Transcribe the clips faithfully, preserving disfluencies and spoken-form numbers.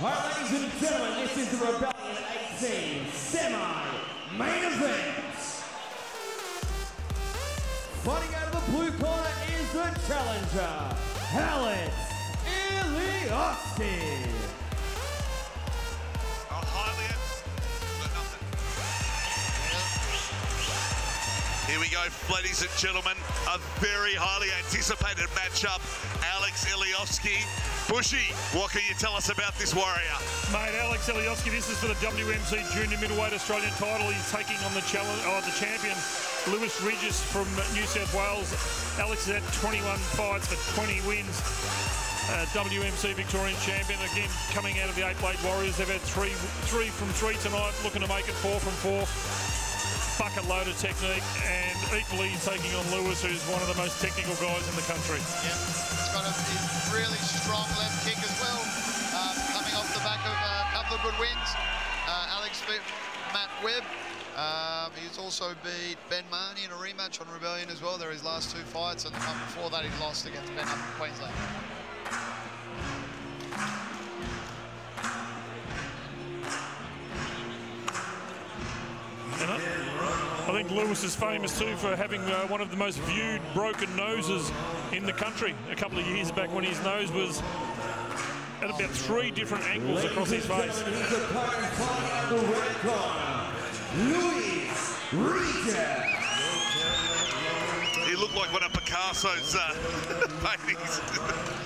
All right, ladies and gentlemen, this is the Rebellion eighteen semi-main event. Fighting out of the blue corner is the challenger, Alex Illjoski. Not highly up, but nothing. Here we go, ladies and gentlemen. A very highly anticipated matchup. Alex Illjoski. Bushy, what can you tell us about this warrior? Mate, Alex Illjoski, this is for the W M C Junior Middleweight Australian title. He's taking on the, challenge, oh, the champion, Lewis Regis from New South Wales. Alex has had twenty-one fights for twenty wins. Uh, W M C Victorian champion, again, coming out of the Eight Blade Warriors. They've had three, three from three tonight, looking to make it four from four. Bucket loader technique, and equally taking on Lewis, who's one of the most technical guys in the country. Yeah, he's got a really strong left kick as well, uh, coming off the back of a couple of good wins. Uh, Alex beat Matt Webb. Um, he's also beat Ben Marney in a rematch on Rebellion as well. There are his last two fights, and the time before that he lost against Ben up in Queensland. I think Lewis is famous too for having uh, one of the most viewed broken noses in the country a couple of years back, when his nose was at about three different angles across his face. Lewis Regis. He looked like one of Picasso's uh, paintings.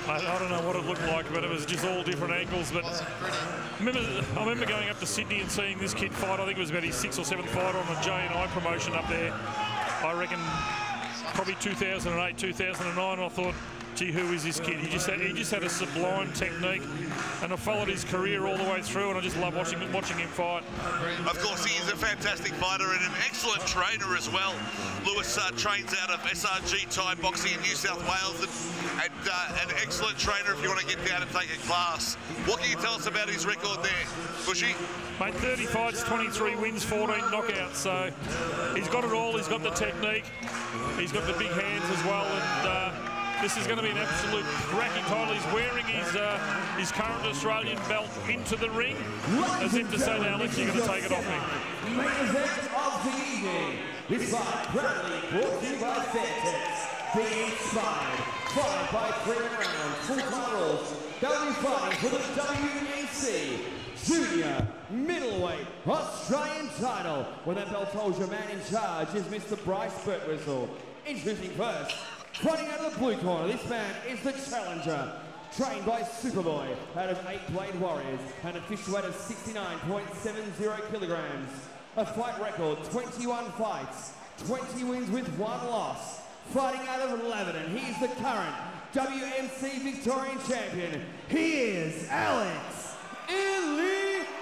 I, I don't know what it looked like, but it was just all different angles. But I remember, I remember going up to Sydney and seeing this kid fight. I think it was about his sixth or seventh fight on a J and I promotion up there. I reckon probably two thousand eight, two thousand nine. I thought, gee, who is this kid? He just had, he just had a sublime technique, and I followed his career all the way through, and I just love watching watching him fight. Of course, he is a fantastic fighter and an excellent trainer as well. Lewis uh, trains out of S R G Thai Boxing in New South Wales, and, and uh, an excellent trainer if you want to get down and take a class. What can you tell us about his record there, Bushy? Mate, thirty fights, twenty-three wins, fourteen knockouts, so he's got it all. He's got the technique, he's got the big hands as well, and uh, this is going to be an absolute cracking title. He's wearing his uh, his current Australian belt into the ring, as if to say, Alex, you're going to take it off me. Main event of the evening. This fight proudly brought to you by Fairtex. Being inspired, followed by three rounds, full titles. They'll be fighting for the W M C Junior Middleweight Australian title. When that belt holds, your man in charge is Mister Bryce Birtwistle. Introducing first, fighting out of the blue corner, this man is the challenger, trained by Superboy out of Eight Blade Warriors, an official weight of sixty-nine point seven zero kilograms, a fight record twenty-one fights, twenty wins with one loss, fighting out of Lebanon. He's the current W M C Victorian champion. He is Alex Illjoski.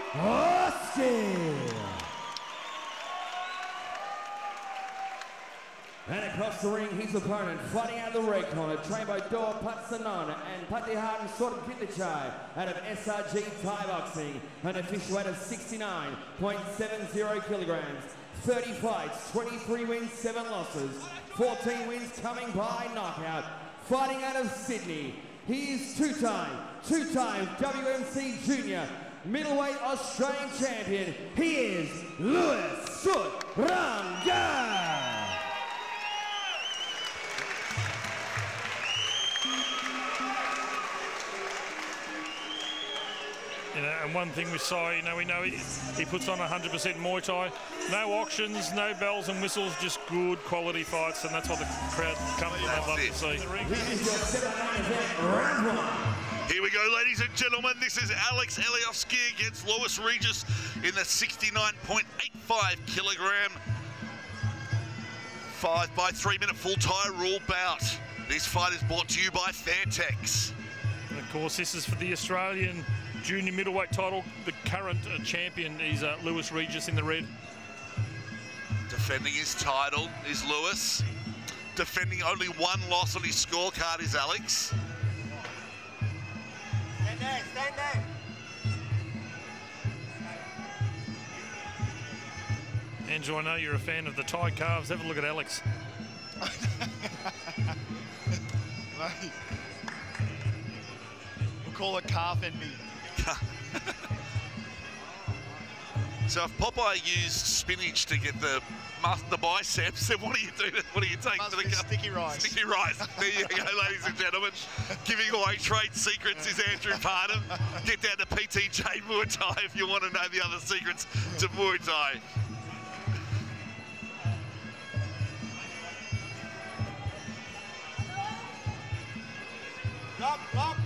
And across the ring, his opponent, fighting out of the red corner, trained by Dor Patsanana and Patihan Sorkindichai out of S R G Thai Boxing, an official weight of sixty-nine point seven zero kilograms, thirty fights, twenty-three wins, seven losses, fourteen wins coming by knockout. Fighting out of Sydney, he is two-time, two-time W M C Junior Middleweight Australian champion. He is Lewis Sutrangga. You know, and one thing we saw, you know, we know he, he puts on one hundred percent Muay Thai. No auctions, no bells and whistles, just good quality fights, and that's what the crowd comes to love to see. Here we go, ladies and gentlemen. This is Alex Illjoski against Lewis Regis in the sixty-nine point eight five kilogram, five by three minute full tie rule bout. This fight is brought to you by Fairtex. And of course, this is for the Australian Junior middleweight title. The current uh, champion is uh, Lewis Regis in the red. Defending his title is Lewis. Defending only one loss on his scorecard is Alex. Stand there, stand there. Andrew, I know you're a fan of the Thai calves. Have a look at Alex. Mate. We'll call it calf envy. So if Popeye used spinach to get the the biceps, then what do you do? To, what do you take Must to the cup? Sticky rice. Sticky rice. There you go, ladies and gentlemen. Giving away trade secrets is Andrew Parnham. Get down to P T J Muay Thai if you want to know the other secrets to Muay Thai. Lock, lock.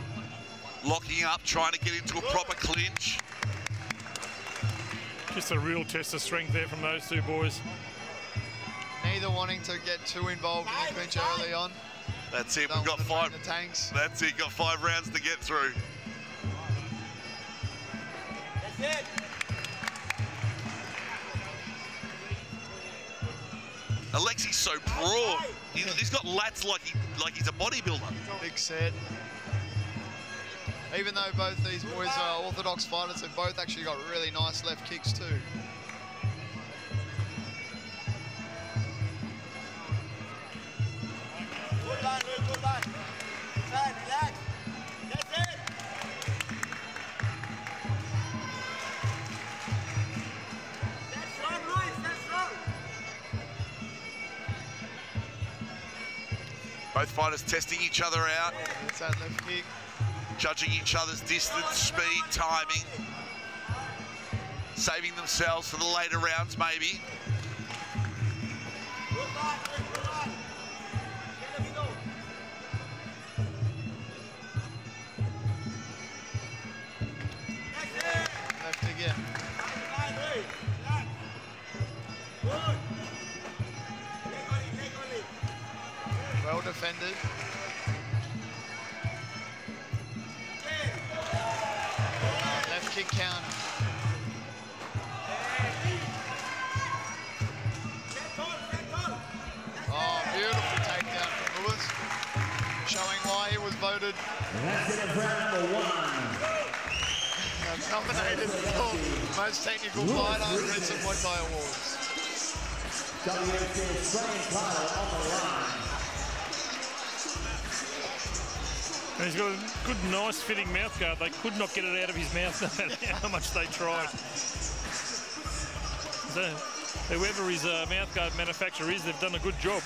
Locking up, trying to get into a proper clinch. Just a real test of strength there from those two boys. Neither wanting to get too involved in the clinch early on. That's it. Don't We've got five. The tanks. That's it. Got five rounds to get through. That's it. Alexi's so broad. He's, he's got lats like he like he's a bodybuilder. Big set. Even though both these boys are orthodox fighters, they've both actually got really nice left kicks too. Good line, good line. Side, relax. That's it. That's strong, Luis, that's strong. Both fighters testing each other out. That's that left kick. Judging each other's distance, speed, timing. Saving themselves for the later rounds, maybe. Left again. Well defended. Kick counter. Oh, beautiful takedown from Lewis. Showing why he was voted. That's it, round one. Nominated for most technical fighter in recent Muay Thai awards. W M C Australian title on the line. And he's got a good, nice fitting mouth guard. They could not get it out of his mouth no matter how much they tried. So, whoever his uh, mouth guard manufacturer is, they've done a good job.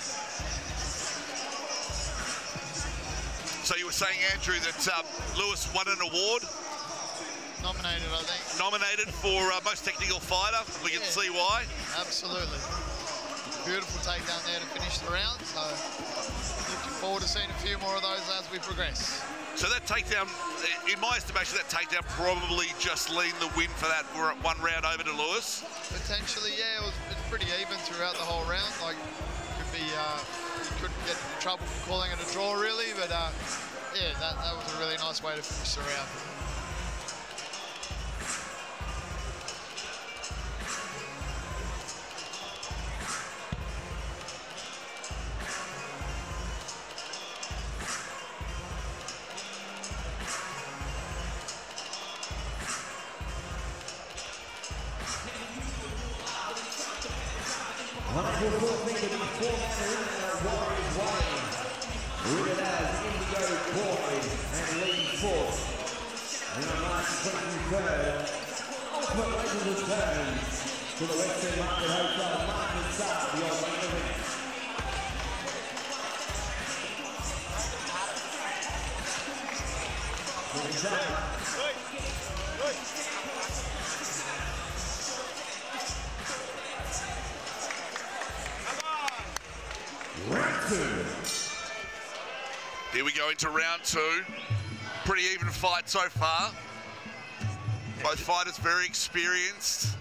So you were saying, Andrew, that um, Lewis won an award? Nominated, I think. Nominated for uh, most technical fighter. We yeah, can see why. Absolutely. Beautiful takedown there to finish the round. So looking forward to seeing a few more of those as we progress. So that takedown, in my estimation, that takedown probably just leaned the win for that one round over to Lewis. Potentially, yeah, it was pretty even throughout the whole round. Like, could be, uh, you couldn't get in trouble for calling it a draw, really. But uh, yeah, that, that was a really nice way to finish the round. Here we go into round two. Pretty even fight so far. Both fighters very experienced.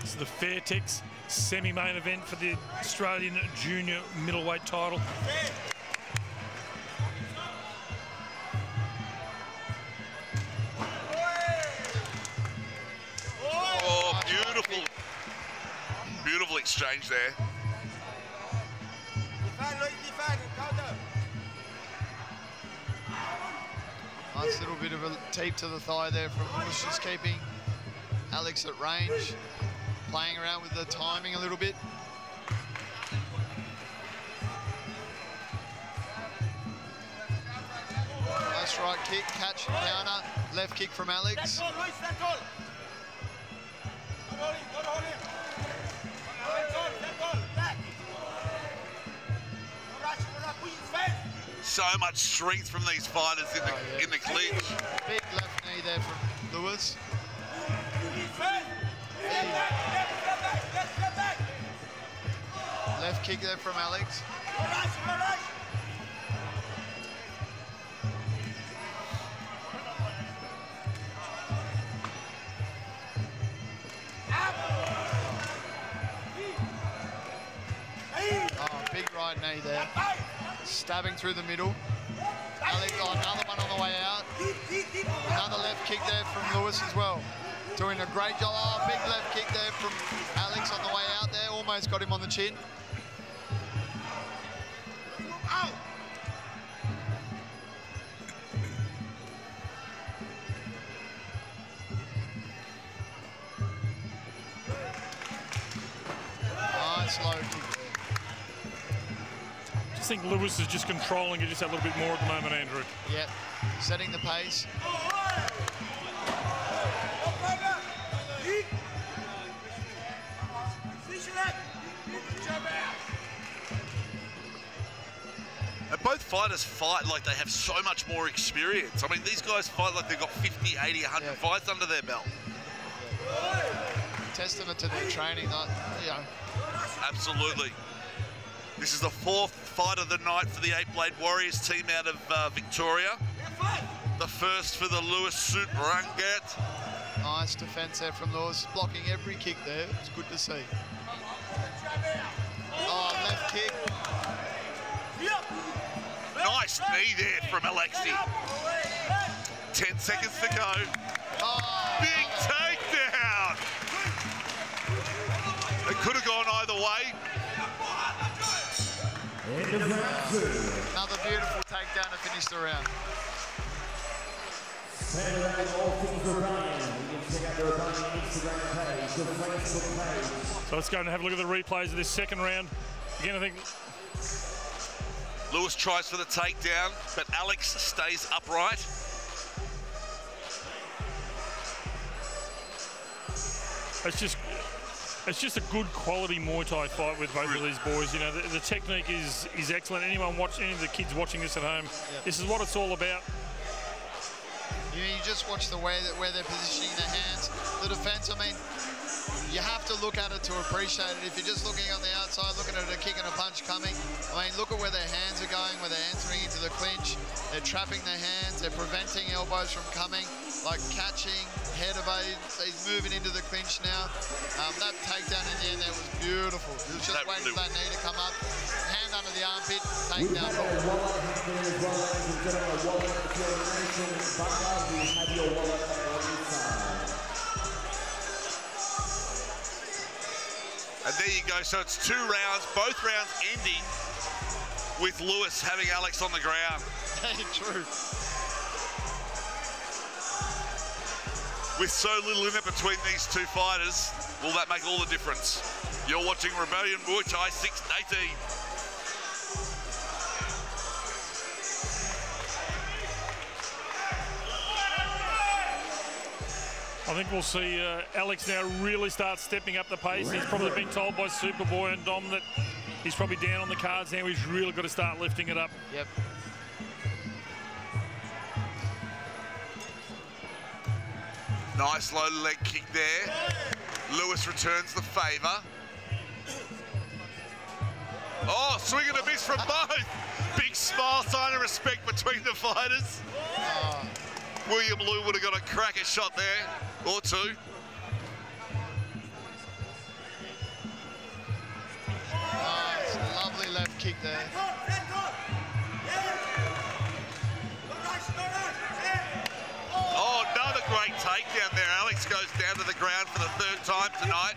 This is the Fairtex semi-main event for the Australian junior middleweight title. Oh, beautiful. Beautiful exchange there. Nice little bit of a tape to the thigh there from Lewis, just keeping Alex at range, playing around with the timing a little bit. Nice Nice right kick, catch, counter, left kick from Alex. So much strength from these fighters in the, oh, yeah. in the clinch. Big left knee there from Lewis. Big. Left kick there from Alex. Right knee there, stabbing through the middle. Alex, oh, another one on the way out. Another left kick there from Lewis as well. Doing a great job. Oh, big left kick there from Alex on the way out there. Almost got him on the chin. Nice low kick. I think Lewis is just controlling it just a little bit more at the moment, Andrew. Yep, setting the pace. And both fighters fight like they have so much more experience. I mean, these guys fight like they've got fifty, eighty, a hundred yep. fights under their belt. Yep. Testament to their training, not, you know. Absolutely. This is the fourth fight of the night for the Eight Blade Warriors team out of uh, Victoria. The first for the Lewis Sutrangga. Nice defense there from Lewis, blocking every kick there. It's good to see. Oh, left kick. Nice knee there from Alexi. Ten seconds to go. Oh, big takedown. It could have gone either way. Another beautiful takedown to finish the round. So let's go and have a look at the replays of this second round. Again, I think Lewis tries for the takedown, but Alex stays upright. It's just. It's just a good quality Muay Thai fight with both of these boys. You know, the, the technique is is excellent. Anyone watch, any of the kids watching this at home, yep. this is what it's all about. You, you just watch the way that where they're positioning their hands, the defense. I mean, you have to look at it to appreciate it. If you're just looking on the outside, looking at a kick and a punch coming, I mean, look at where their hands are going, where they're entering into the clinch. They're trapping their hands. They're preventing elbows from coming. Like catching, head evaded, he's moving into the clinch now. Um, that takedown in the end there was beautiful. He was just waiting for that knee to come up. Hand under the armpit, takedown. And there you go, so it's two rounds, both rounds ending with Lewis having Alex on the ground. True. With so little in it between these two fighters, will that make all the difference? You're watching Rebellion Muay Thai six eighteen. I think we'll see uh, Alex now really start stepping up the pace. He's probably been told by Superboy and Dom that he's probably down on the cards now. He's really got to start lifting it up. Yep. Nice low leg kick there. Lewis returns the favour. Oh, swing and a miss from both. Big smile, sign of respect between the fighters. Oh. William Liu would have got a cracker shot there, or two. Nice, lovely left kick there. Oh, another great takedown there. Alex goes down to the ground for the third time tonight.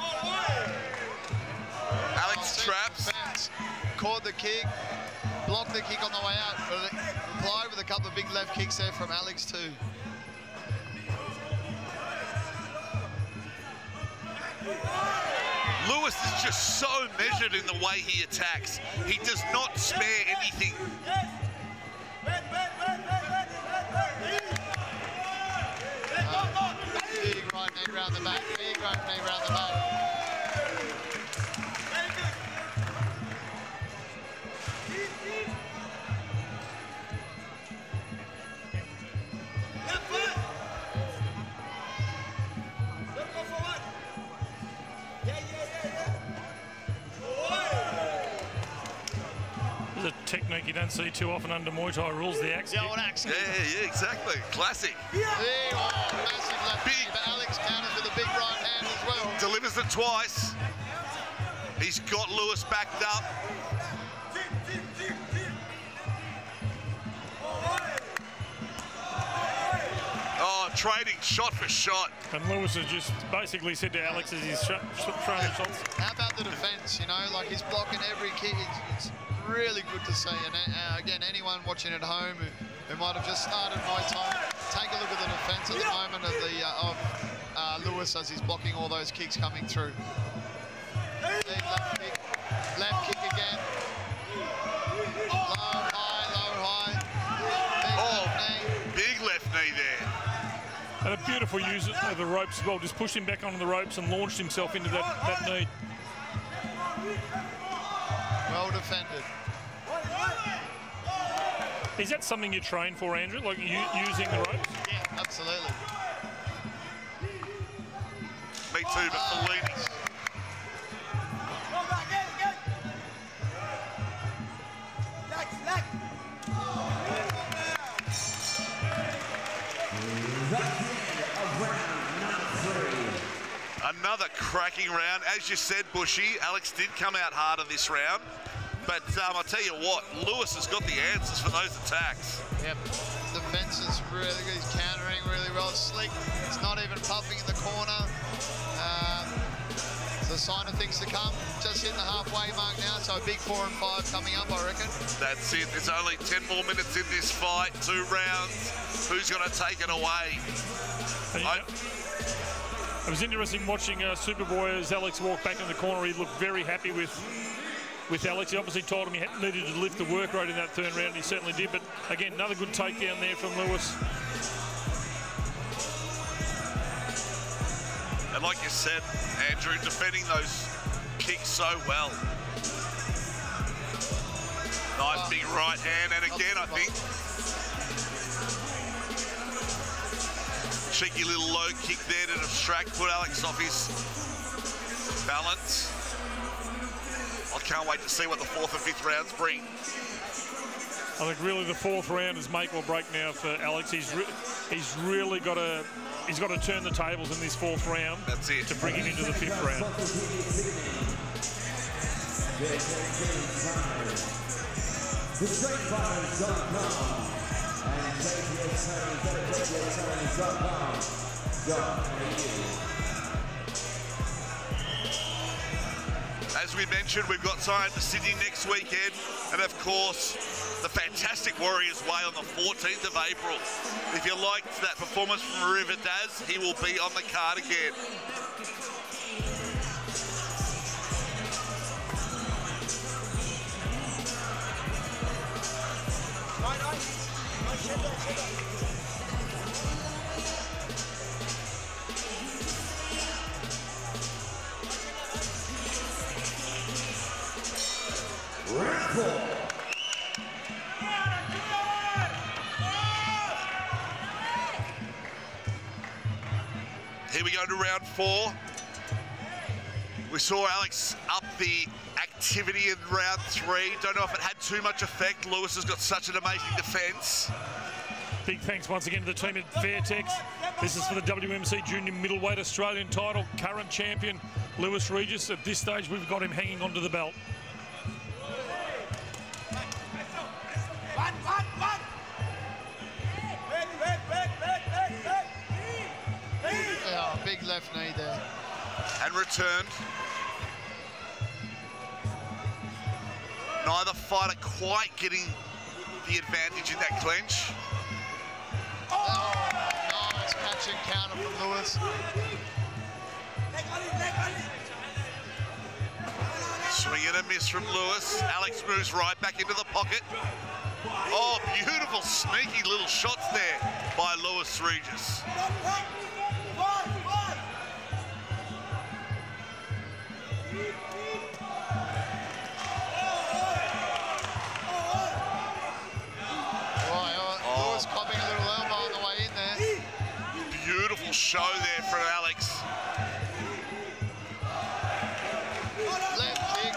Oh, Alex traps. Defense. Caught the kick, blocked the kick on the way out. But reply with a couple of big left kicks there from Alex too. Lewis is just so measured in the way he attacks. He does not spare anything. Big right knee round the back, big right knee round the back. The technique you don't see too often under Muay Thai rules, the axe. The old axe. Yeah, yeah, exactly. Classic. Yeah. Big, oh, massive left big. But Alex counters with a big right hand as well. Delivers it twice. He's got Lewis backed up. Oh, trading shot for shot. And Lewis has just basically said to Alex as he's throwing shots. How about the defence, you know? Like, he's blocking every kick. It's, it's really good to see, and uh, again, anyone watching at home who, who might have just started Muay Thai, take a look at the defense at the moment of, the, uh, of uh, Lewis as he's blocking all those kicks coming through. Big left kick, left kick again. Low, high, low, high. Big oh, left knee. Big left knee there. And a beautiful use of the ropes as well, just pushed him back onto the ropes and launched himself into that, that knee. Well defended. Is that something you train for, Andrew? Like you, using the ropes? Yeah, absolutely. Me too, but for leading. Another cracking round. As you said, Bushy, Alex did come out harder this round. But um, I'll tell you what, Lewis has got the answers for those attacks. Yep, defense is really good. He's countering really well. Slick, it's not even puffing in the corner. Um, it's a sign of things to come. Just hitting the halfway mark now, so a big four and five coming up, I reckon. That's it. There's only ten more minutes in this fight, two rounds. Who's going to take it away? I It was interesting watching uh, Superboy as Alex walked back in the corner. He looked very happy with with Alex. He obviously told him he had, needed to lift the work rate in that third round. He certainly did. But again, another good takedown there from Lewis. And like you said, Andrew, defending those kicks so well. Nice oh. big right hand, and again, I think. Cheeky little low kick there to distract, put Alex off his balance. I can't wait to see what the fourth and fifth rounds bring. I think really the fourth round is make or break now for Alex. He's re he's really got to he's got to turn the tables in this fourth round. That's it. To bring him into the fifth round. As we mentioned, we've got time to Sydney next weekend, and of course, the fantastic Warriors Way on the fourteenth of April. If you liked that performance from Riverdaz, he will be on the card again. Here we go to round four. We saw Alex up the activity in round three. Don't know if it had too much effect. Lewis has got such an amazing defense. Big thanks once again to the team at Fairtex. This is for the W M C Junior Middleweight Australian title. Current champion, Lewis Regis. At this stage, we've got him hanging onto the belt. One, one, one. Oh, big left knee there. And returned. Neither fighter quite getting the advantage in that clinch. Oh, nice catch and counter from Lewis. Swing and a miss from Lewis. Alex moves right back into the pocket. Oh, beautiful sneaky little shots there by Lewis Regis. Show there from Alex. Left kick.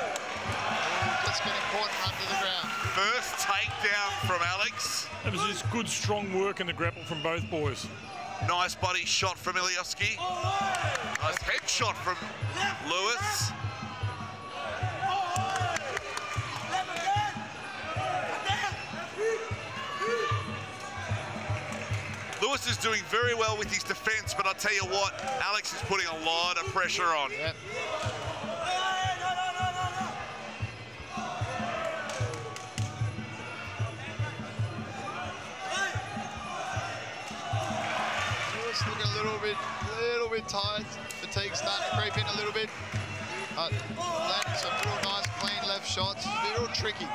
That's getting caught under the ground. First takedown from Alex. That was just good, strong work in the grapple from both boys. Nice body shot from Illjoski. Nice head shot from Lewis. Lewis is doing very well with his defense, but I'll tell you what, Alex is putting a lot of pressure on. Yep. Lewis looking a little bit, little bit tired. Fatigue starting to creep in a little bit. Uh, that's a real nice, clean left shot. It's a little tricky.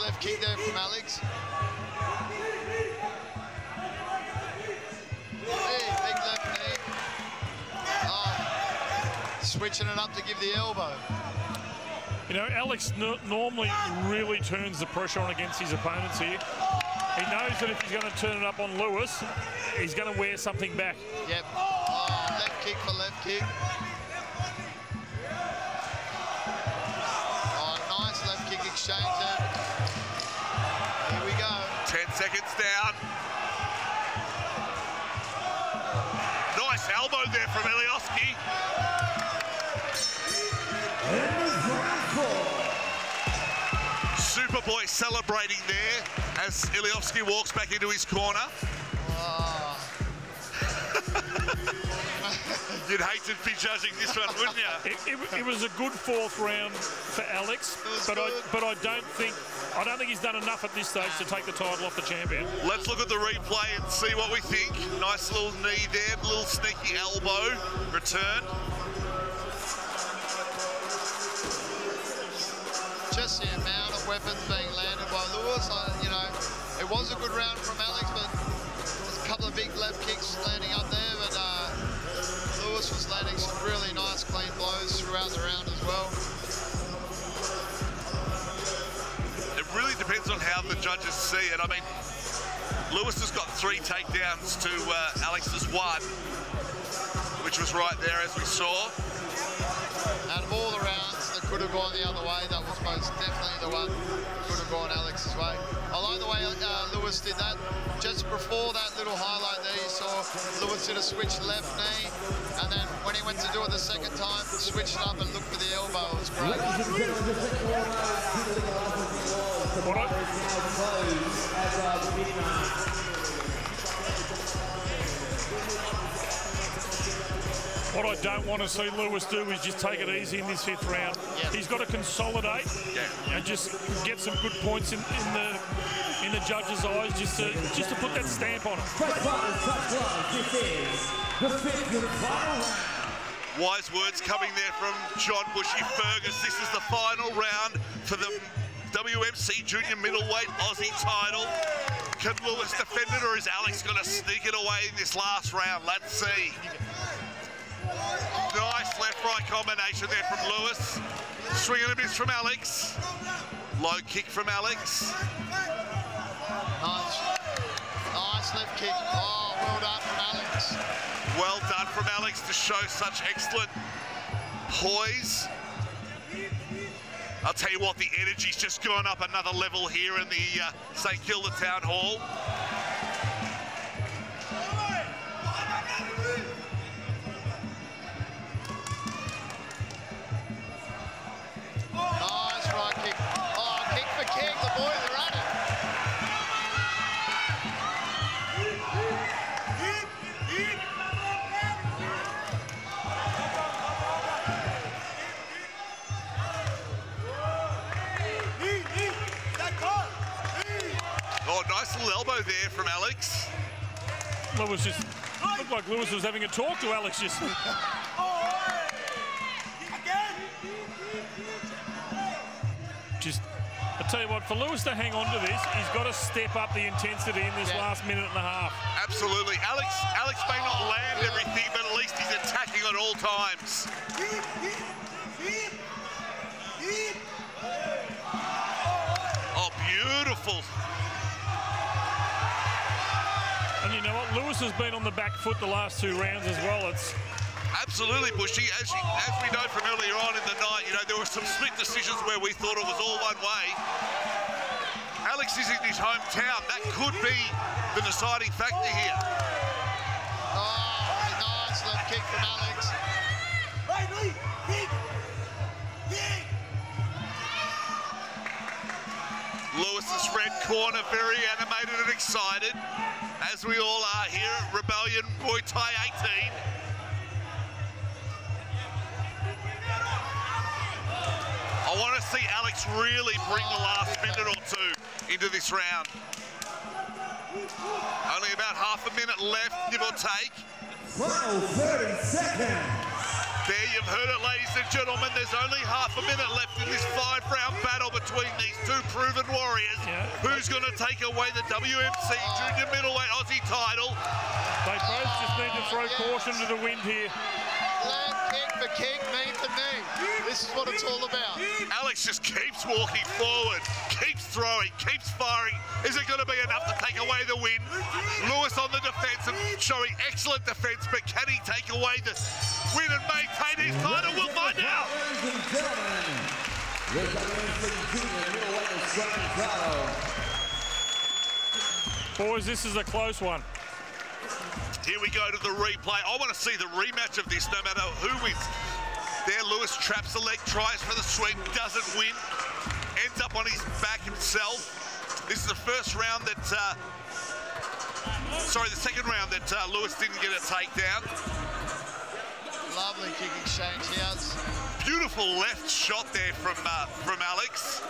Left kick there from Alex. Hey, big left knee. Oh, switching it up to give the elbow. You know, Alex no normally really turns the pressure on against his opponents here. He knows that if he's going to turn it up on Lewis, he's going to wear something back. Yep. Oh, left kick for left kick. Oh, nice left kick exchange there. Seconds down. Nice elbow there from Illjoski. Superboy celebrating there as Illjoski walks back into his corner. Wow. You'd hate to be judging this one, wouldn't you? It, it, it was a good fourth round for Alex, but I, but I don't think I don't think he's done enough at this stage to take the title off the champion. Let's look at the replay and see what we think. Nice little knee there, little sneaky elbow return. Just the amount of weapons being landed by Lewis. I, you know, it was a good round from Alex, but there's a couple of big left kicks landing up there. But uh, Lewis was landing some really nice, clean blows throughout the round as well. Really depends on how the judges see it. I mean, Lewis has got three takedowns to uh, Alex's one, which was right there as we saw. Out of all the rounds that could have gone the other way, that was most definitely the one that could have gone Alex's way. I like the way uh, Lewis did that. Just before that little highlight there, you saw Lewis did a switch left knee, and then when he went to do it the second time, switched up and looked for the elbow. It was great. What I, what I don't want to see Lewis do is just take it easy in this fifth round. Yeah. He's got to consolidate yeah. and just get some good points in, in the in the judges' eyes, just to just to put that stamp on it. Wise words coming there from John Bushy Fergus. This is the final round for the W M C Junior Middleweight Aussie title. Can Lewis defend it, or is Alex going to sneak it away in this last round? Let's see. Nice left-right combination there from Lewis. Swing and a miss from Alex. Low kick from Alex. Nice. Nice left kick. Oh, well done from Alex. Well done from Alex to show such excellent poise. I'll tell you what, the energy's just gone up another level here in the uh, Saint Kilda Town Hall. Nice right kick. Oh, kick for kick, the boys are at it. Oh, nice little elbow there from Alex. Lewis just looked like Lewis was having a talk to Alex just. tell you what, for Lewis to hang on to this, he's got to step up the intensity in this yeah. last minute and a half. Absolutely. Alex, Alex may not land everything, but at least he's attacking at all times. Oh, beautiful. And you know what? Lewis has been on the back foot the last two rounds as well. It's absolutely, Bushy. As, you, as we know from earlier on in the night, you know, there were some split decisions where we thought it was all one way. Alex is in his hometown. That could be the deciding factor here. Oh, nice left kick from Alex. Lewis's red corner, very animated and excited, as we all are here at Rebellion Muay Thai eighteen. I want to see Alex really bring the last minute or two into this round. Only about half a minute left, give or take. thirty seconds. There, you've heard it, ladies and gentlemen. There's only half a minute left in this five-round battle between these two proven warriors. Yeah. Who's going to take away the W M C junior middleweight Aussie title? They both just need to throw yes. caution to the wind here. For king, knee for knee. This is what it's all about. Alex just keeps walking forward, keeps throwing, keeps firing. Is it going to be enough to take away the win? Lewis on the defense and showing excellent defense, but can he take away the win and maintain his title? We'll find out. Boys, this is a close one. Here we go to the replay. I want to see the rematch of this, no matter who wins. There, Lewis traps the leg, tries for the sweep, doesn't win. Ends up on his back himself. This is the first round that... Uh, sorry, the second round that uh, Lewis didn't get a takedown. Lovely kick exchange here. Beautiful left shot there from, uh, from Alex.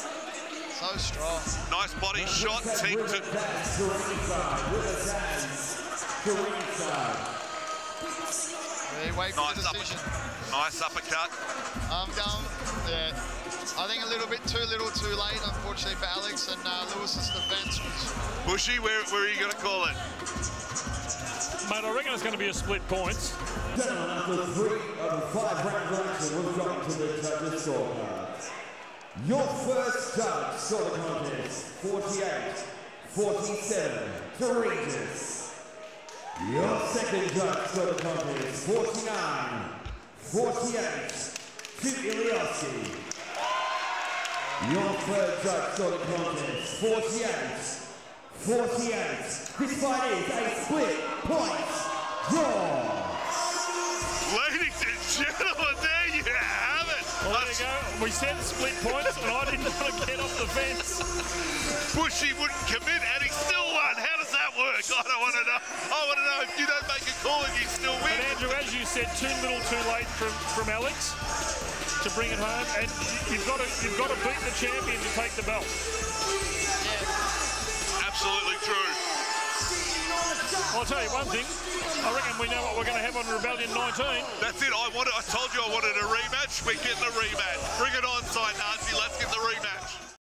So strong. Nice body shot. Team to... Yeah, wait for nice the decision. Uppercut. Nice uppercut. I'm going, yeah. I think a little bit too little too late, unfortunately, for Alex, and uh, Lewis's defense was... Bushy, where, where are you going to call it? Mate, I reckon it's going to be a split points. After three of five round action, we'll jump to the judges' scorecards. Your first judge saw the contest, forty-eight forty-seven to Regis. Your second judge for the contest, forty-nine forty-eight to Illjoski. Your third judge for the contest, forty-eight forty-eight. This fight is a split point draw. Ladies and gentlemen, there you have it. Well, there you go. We said split points, and I didn't want to get off the fence. Bushy wouldn't commit, and he still won. How does that work? I don't want to know. I want to know if you don't make a call and you still win. But Andrew, as you said, too little, too late from from Alex to bring it home, and you've got to you've got to beat the champion to take the belt. Yeah. Absolutely true. I'll tell you one thing. I reckon we know what we're going to have on Rebellion nineteen. That's it. I wanted. I told you I wanted a rematch. We're getting a rematch. Bring it on, Science City. Let's get the rematch.